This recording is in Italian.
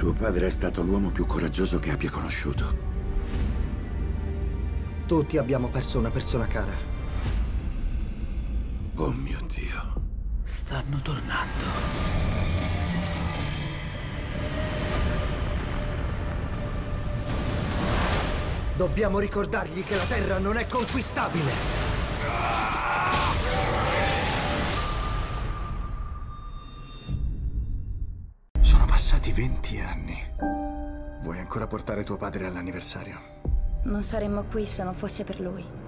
Tuo padre è stato l'uomo più coraggioso che abbia conosciuto. Tutti abbiamo perso una persona cara. Oh mio Dio. Stanno tornando. Dobbiamo ricordargli che la Terra non è conquistabile. Sono passati 20 anni. Vuoi ancora portare tuo padre all'anniversario? Non saremmo qui se non fosse per lui.